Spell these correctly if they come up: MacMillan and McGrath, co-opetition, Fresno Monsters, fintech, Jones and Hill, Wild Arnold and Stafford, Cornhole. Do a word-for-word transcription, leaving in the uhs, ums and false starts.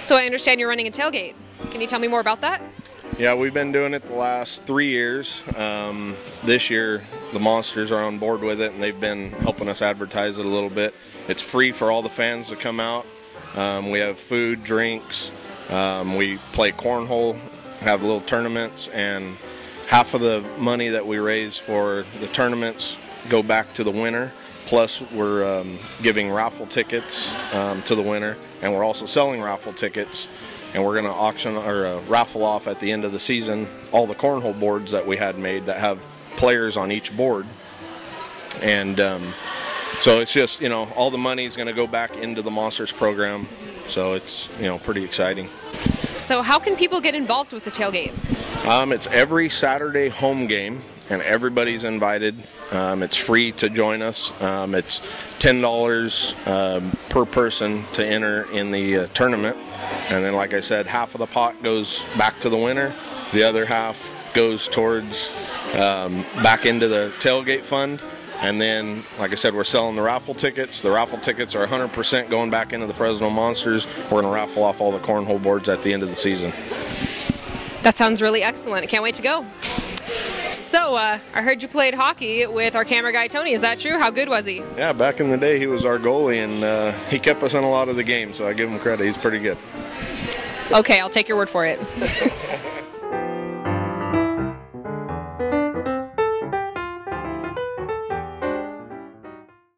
So I understand you're running a tailgate. Can you tell me more about that? Yeah, we've been doing it the last three years. Um, this year, the Monsters are on board with it, and they've been helping us advertise it a little bit. It's free for all the fans to come out. Um, we have food, drinks. Um, we play cornhole, have little tournaments, and half of the money that we raise for the tournaments go back to the winner. Plus, we're um, giving raffle tickets um, to the winner, and we're also selling raffle tickets. And we're going to auction or uh, raffle off at the end of the season all the cornhole boards that we had made that have players on each board. And um, so it's just, you know, all the money is going to go back into the Monsters program. So it's, you know, pretty exciting. So how can people get involved with the tailgate? Um, it's every Saturday home game, and everybody's invited. Um, it's free to join us. Um, it's ten dollars um, per person to enter in the uh, tournament. And then, like I said, half of the pot goes back to the winner. The other half goes towards um, back into the tailgate fund. And then, like I said, we're selling the raffle tickets. The raffle tickets are one hundred percent going back into the Fresno Monsters. We're going to raffle off all the cornhole boards at the end of the season. That sounds really excellent. I can't wait to go. So, uh, I heard you played hockey with our camera guy, Tony. Is that true? How good was he? Yeah, back in the day, he was our goalie, and uh, he kept us in a lot of the games, so I give him credit. He's pretty good. Okay, I'll take your word for it.